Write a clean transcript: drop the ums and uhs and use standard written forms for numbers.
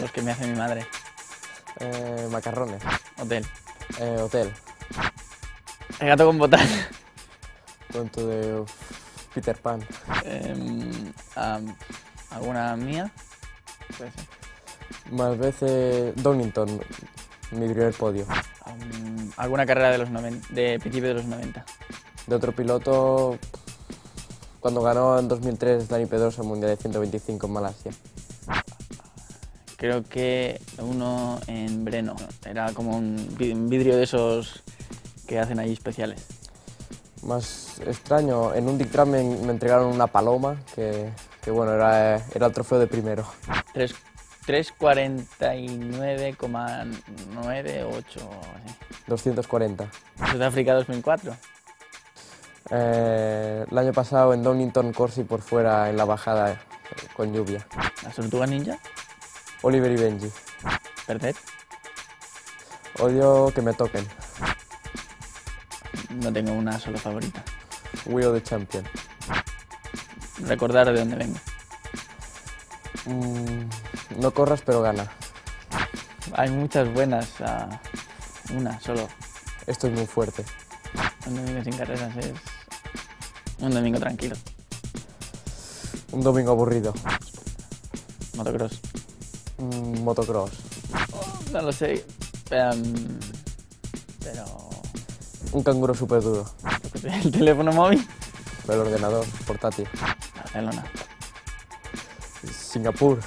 Los que me hace mi madre. Macarrones. Hotel. Hotel. El gato con botas. Cuento de Peter Pan. ¿Alguna mía? Pues, más veces Donington, mi primer podio. ¿Alguna carrera de los principio de los 90? De otro piloto, cuando ganó en 2003 Dani Pedrosa el Mundial de 125 en Malasia. Creo que uno en Brno, era como un vidrio de esos que hacen allí especiales. Más extraño, en un dictamen me entregaron una paloma, que bueno, era el trofeo de primero. 349,98. 240. Sudáfrica 2004. El año pasado en Donington, Corsi por fuera en la bajada con lluvia. ¿Las tortugas ninja? Oliver y Benji. ¿Perder? Odio que me toquen. No tengo una sola favorita. Wheel of the Champion. Recordar de dónde vengo. No corras pero gana. Hay muchas buenas, una solo. Esto es muy fuerte. Un domingo sin carreras es un domingo tranquilo. Un domingo aburrido. Motocross. Motocross. Oh, no lo sé, pero... Un canguro súper duro. ¿El teléfono móvil? El ordenador portátil. Barcelona. Singapur.